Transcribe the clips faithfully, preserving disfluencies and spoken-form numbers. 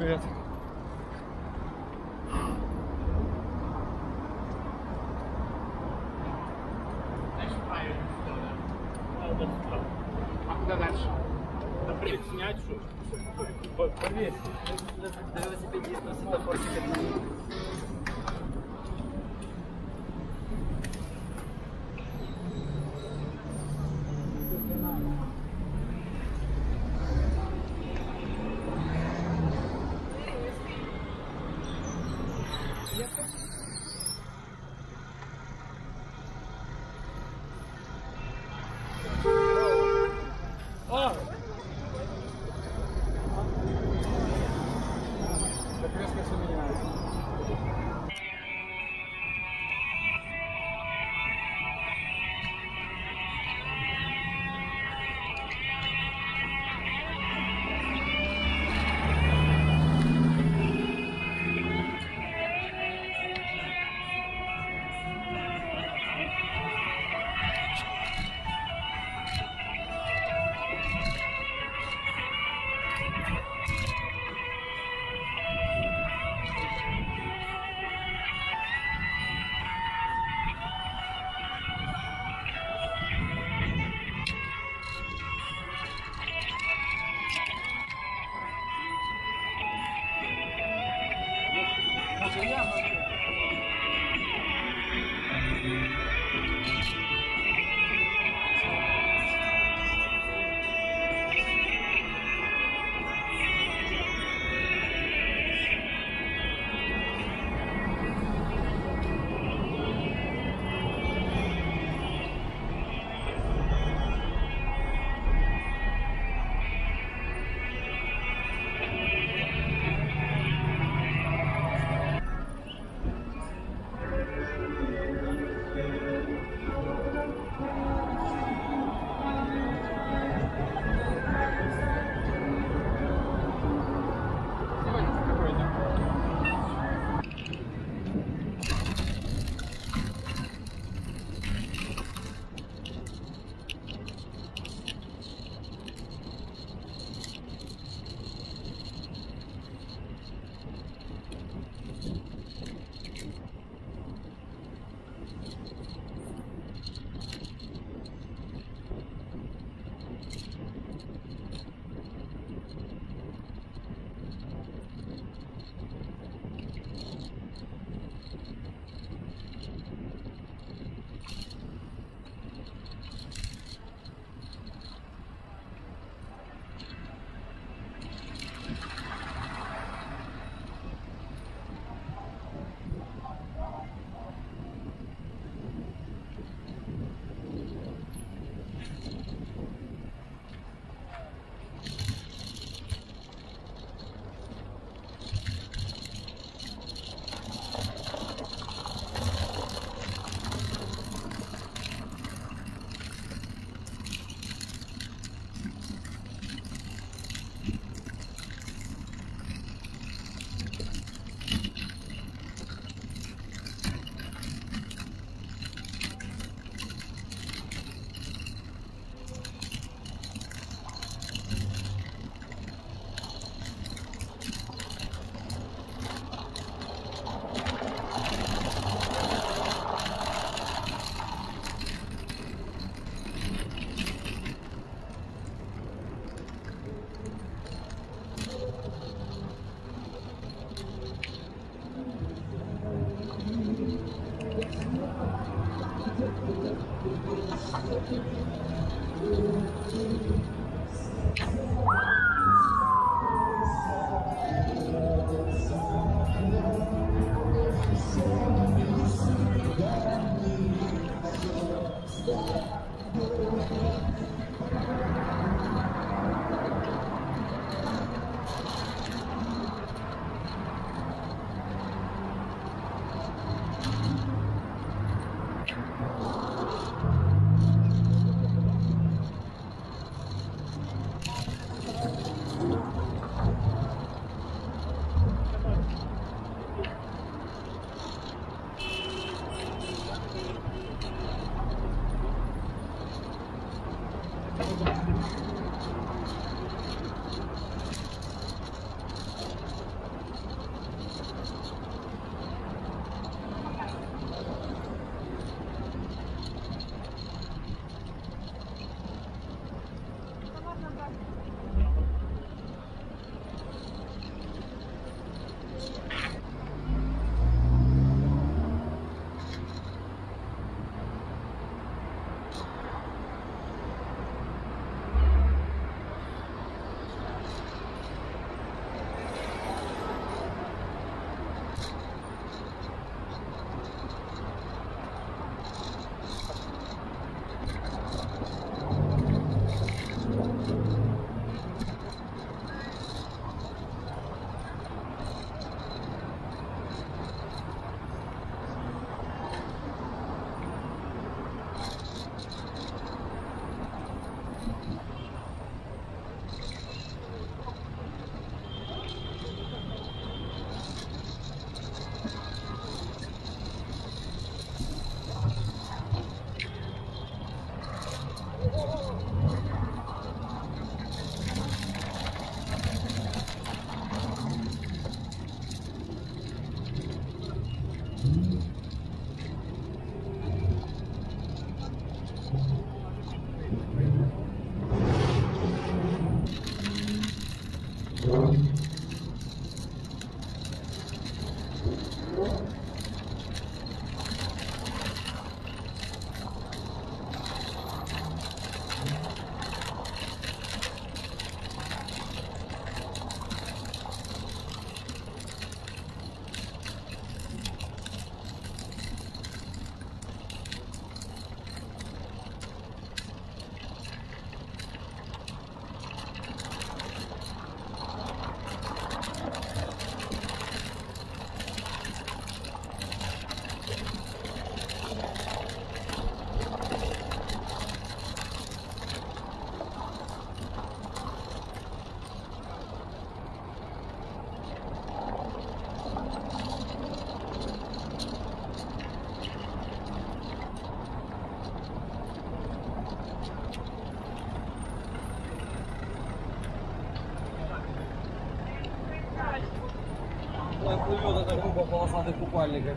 Evet. там плывет эта группа полосатых купальников.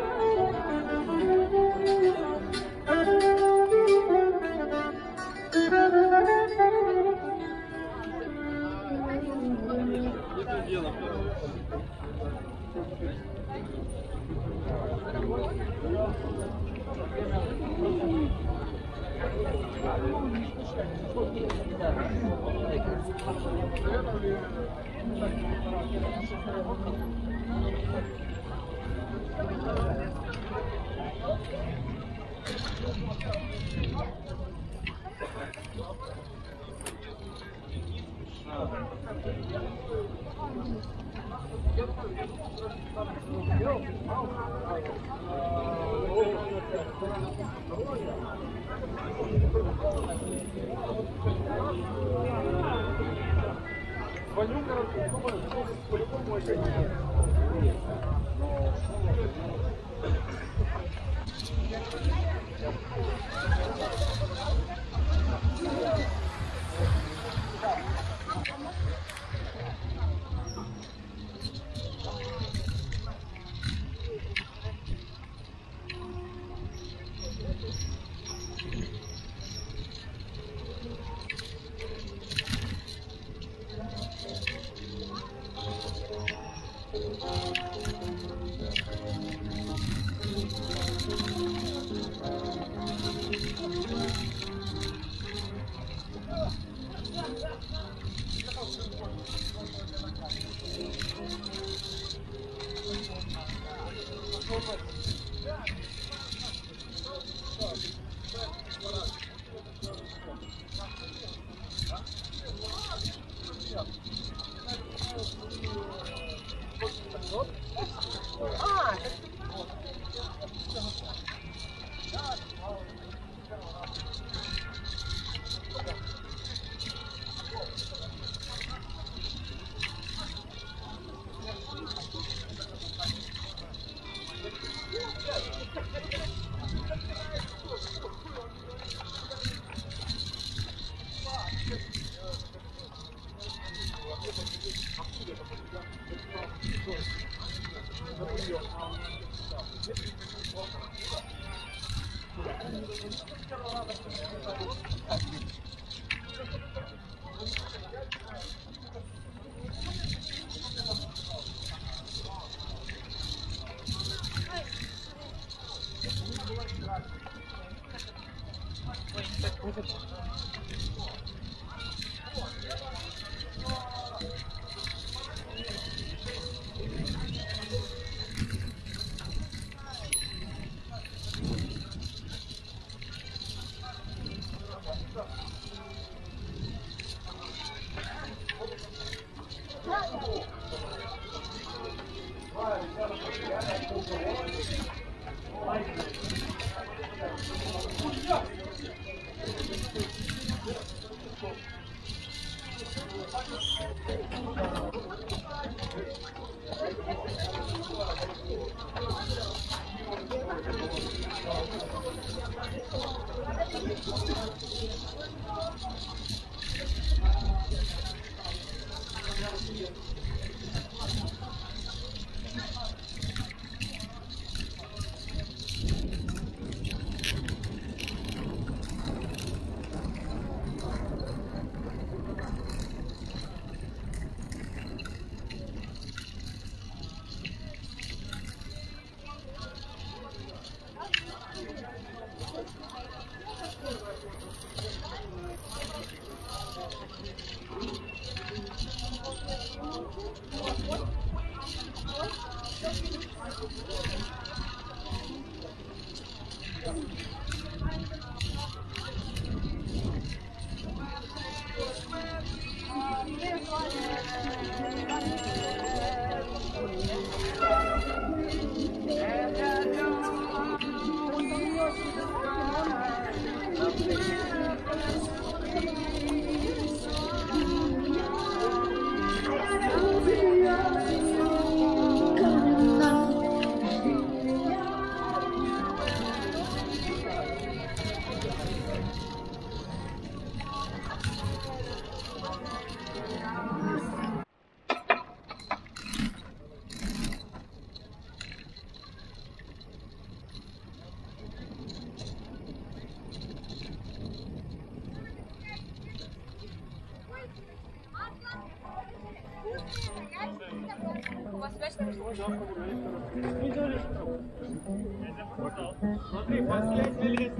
Смотри, последний лист.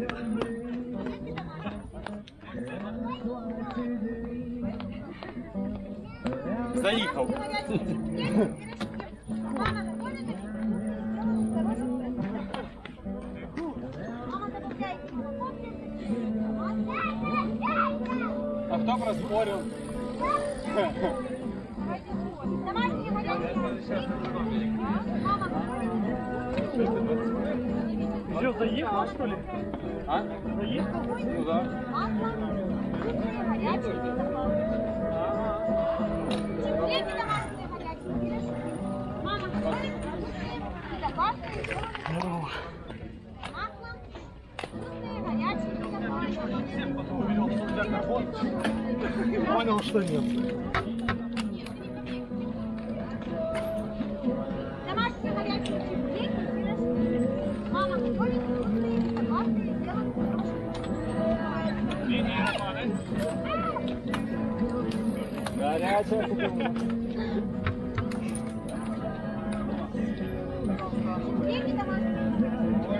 Заехал. А кто проспорил? Все, заехал, что ли? А? Заехал? Ну да. Понял, что нет.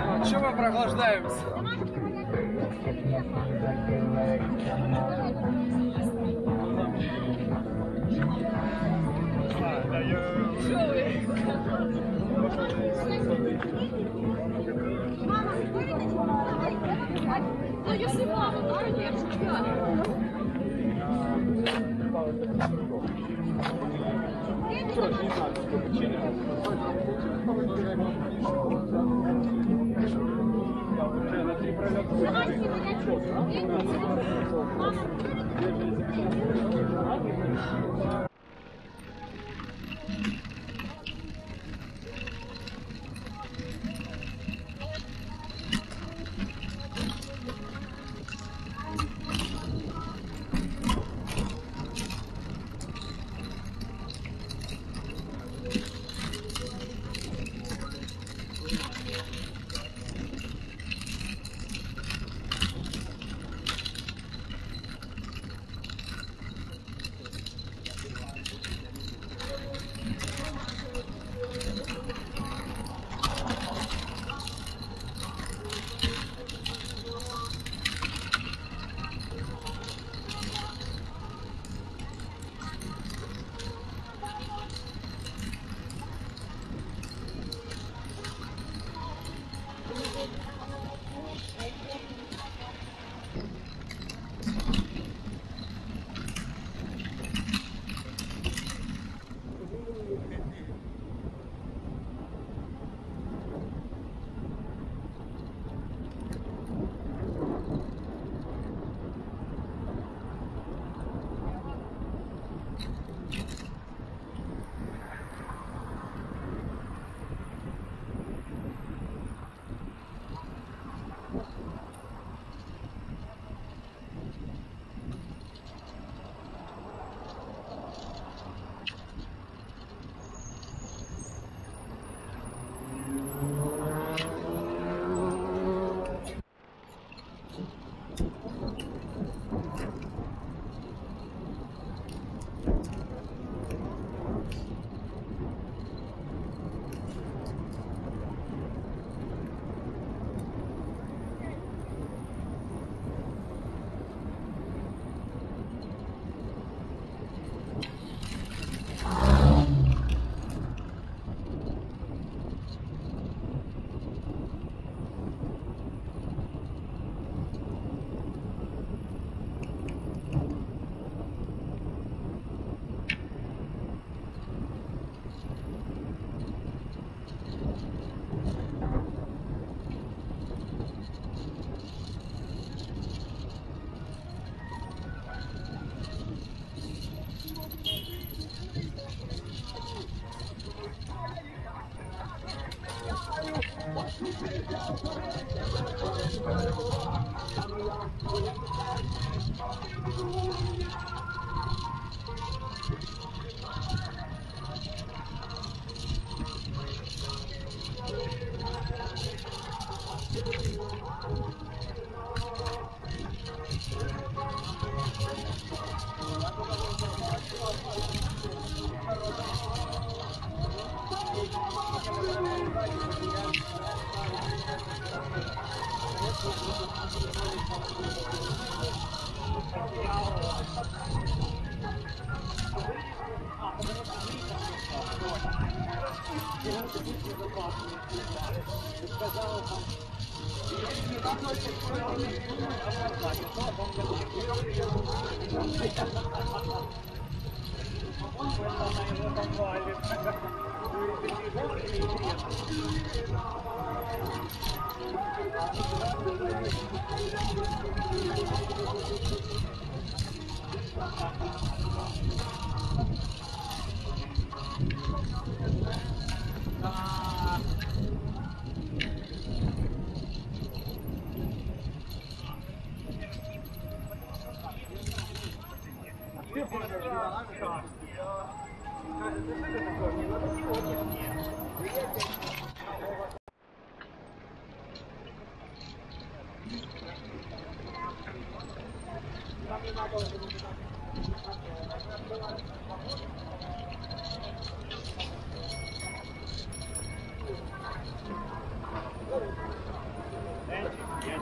А что мы прохлаждаемся? Мама, скорее на него давай, давай. Ну если мама, то я же не Thank you. Я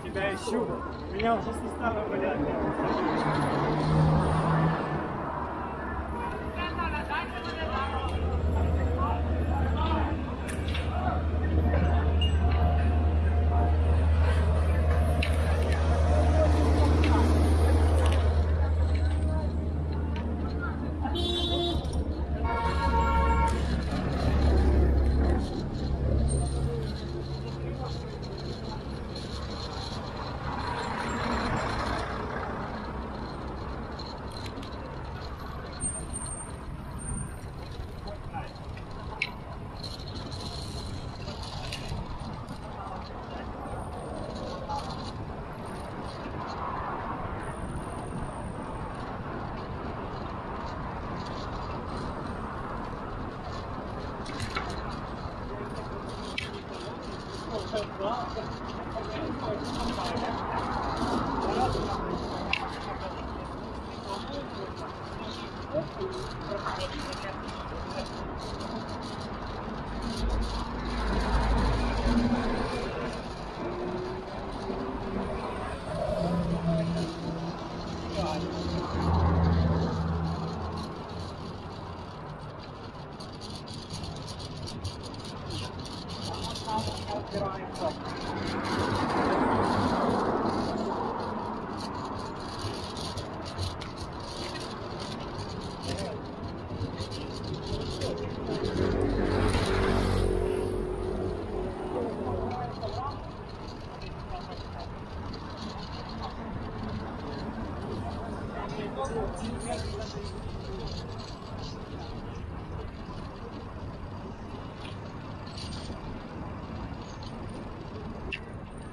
тебя ищу. Меня уже не стало понятно. Редактор субтитров А.Семкин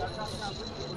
Thank you.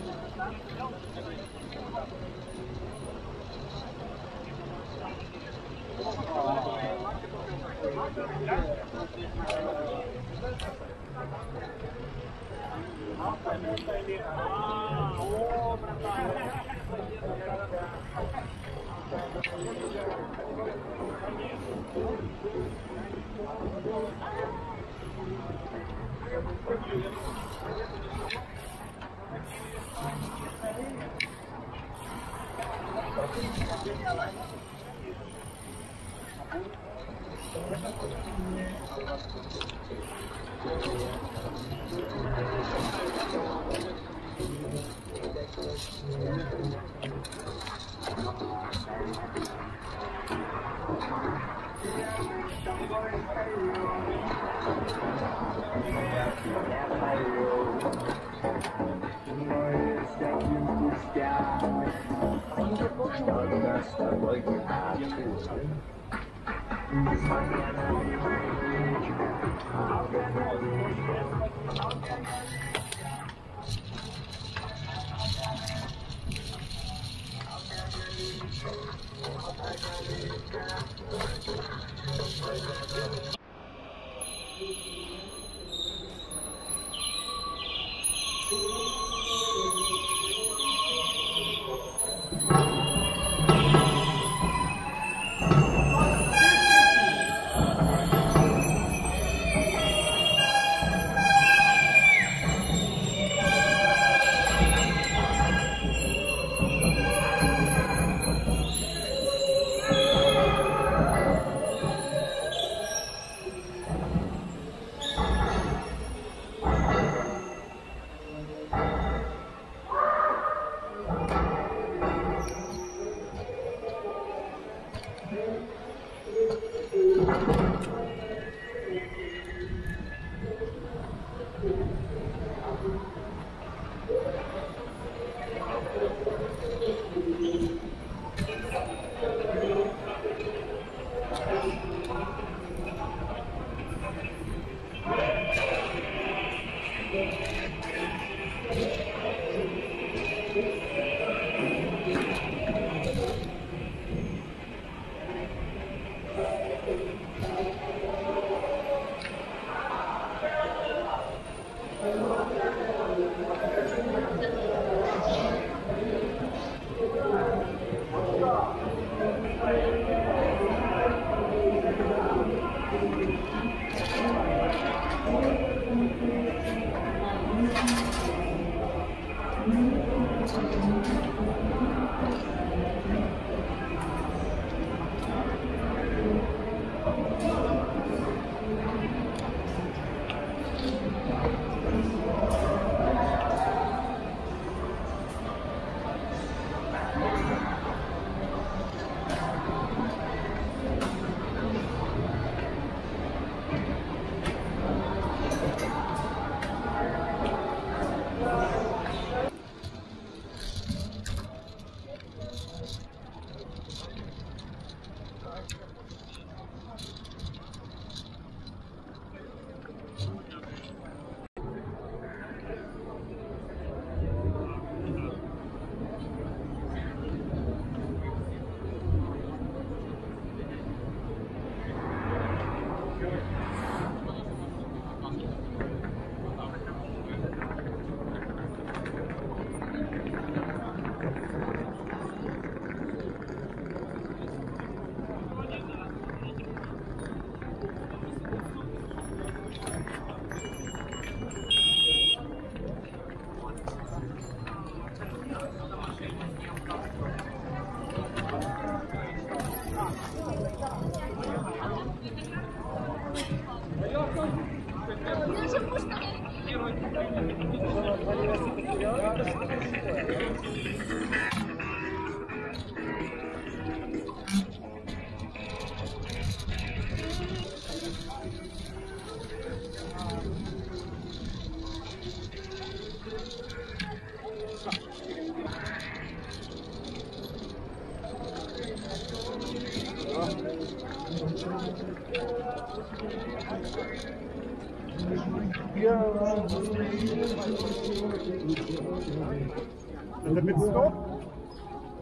And the mid stop?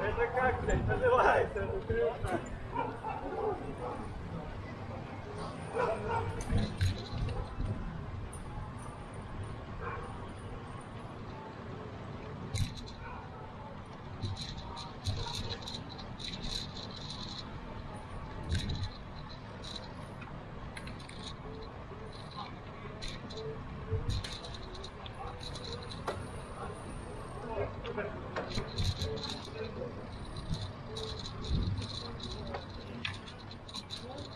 Это как, блядь, называется? Thank you.